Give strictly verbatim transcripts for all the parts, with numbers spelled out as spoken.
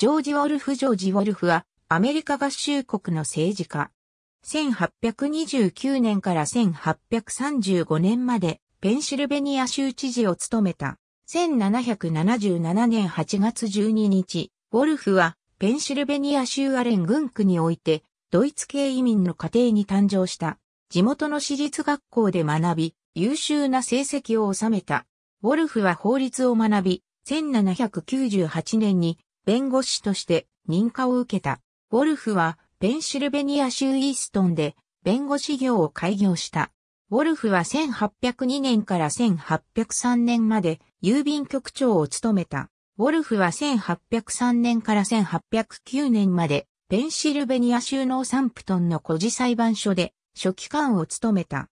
ジョージ・ウォルフ・ジョージ・ウォルフは、アメリカ合衆国の政治家。せんはっぴゃくにじゅうきゅうねんからせんはっぴゃくさんじゅうごねんまで、ペンシルベニア州知事を務めた。せんななひゃくななじゅうななねんはちがつじゅうににち、ウォルフは、ペンシルベニア州アレン郡区において、ドイツ系移民の家庭に誕生した。地元の私立学校で学び、優秀な成績を収めた。ウォルフは法律を学び、せんななひゃくきゅうじゅうはちねんに、弁護士として認可を受けた。ウォルフはペンシルベニア州イーストンで弁護士業を開業した。ウォルフはせんはっぴゃくにねんからせんはっぴゃくさんねんまで郵便局長を務めた。ウォルフはせんはっぴゃくさんねんからせんはっぴゃくきゅうねんまでペンシルベニア州ノーサンプトンの孤児裁判所で書記官を務めた。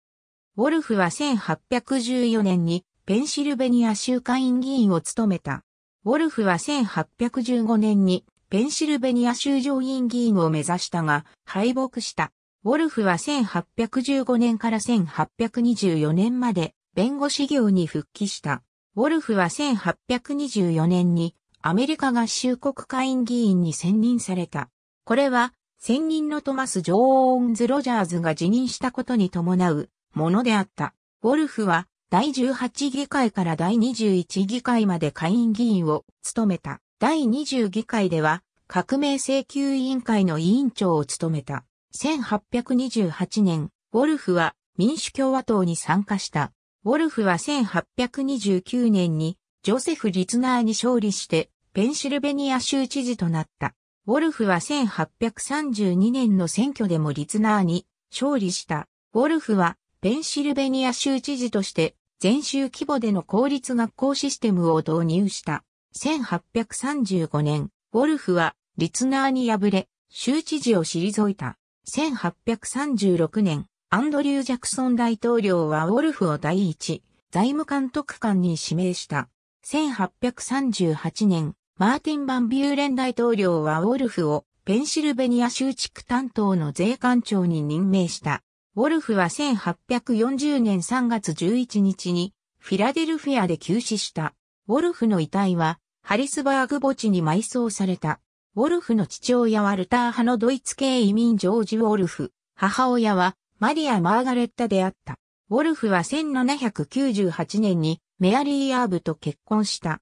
ウォルフはせんはっぴゃくじゅうよねんにペンシルベニア州下院議員を務めた。ウォルフはせんはっぴゃくじゅうごねんにペンシルベニア州上院議員を目指したが敗北した。ウォルフはせんはっぴゃくじゅうごねんからせんはっぴゃくにじゅうよねんまで弁護士業に復帰した。ウォルフはせんはっぴゃくにじゅうよねんにアメリカ合衆国下院議員に選任された。これは選任のトマス・ジョーンズ・ロジャーズが辞任したことに伴うものであった。ウォルフはだいじゅうはち議会からだいにじゅういち議会まで下院議員を務めた。だいにじゅう議会では革命請求委員会の委員長を務めた。せんはっぴゃくにじゅうはちねん、ウォルフは民主共和党に参加した。ウォルフはせんはっぴゃくにじゅうきゅうねんにジョセフ・リツナーに勝利してペンシルベニア州知事となった。ウォルフはせんはっぴゃくさんじゅうにねんの選挙でもリツナーに勝利した。ウォルフはペンシルベニア州知事として全州規模での公立学校システムを導入した。せんはっぴゃくさんじゅうごねん、ウォルフはリツナーに敗れ、州知事を退いた。せんはっぴゃくさんじゅうろくねん、アンドリュー・ジャクソン大統領はウォルフを第一、財務監督官に指名した。せんはっぴゃくさんじゅうはちねん、マーティン・バンビューレン大統領はウォルフをペンシルベニア州地区担当の税関長に任命した。ウォルフはせんはっぴゃくよんじゅうねんさんがつじゅういちにちにフィラデルフィアで急死した。ウォルフの遺体はハリスバーグ墓地に埋葬された。ウォルフの父親はルター派のドイツ系移民ジョージ・ウォルフ。母親はマリア・マーガレッタであった。ウォルフはせんななひゃくきゅうじゅうはちねんにメアリー・アーブと結婚した。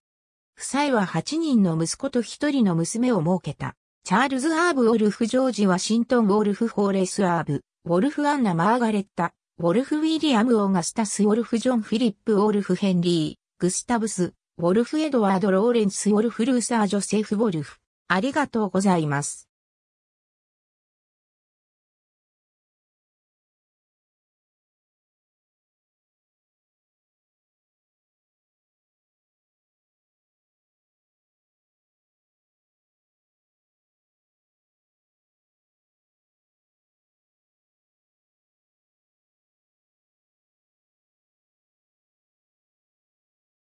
夫妻ははちにんの息子とひとりの娘を設けた。チャールズ・アーブ・ウォルフ・ジョージ・ワシントン・ウォルフ・ホーレス・アーブ。ウォルフ・アンナ・マーガレッタ、ウォルフ・ウィリアム・オーガスタス・ウォルフ・ジョン・フィリップ・ウォルフ・ヘンリー、グスタブス、ウォルフ・エドワード・ローレンス・ウォルフ・ルーサー・ジョセフ・ウォルフ。ありがとうございます。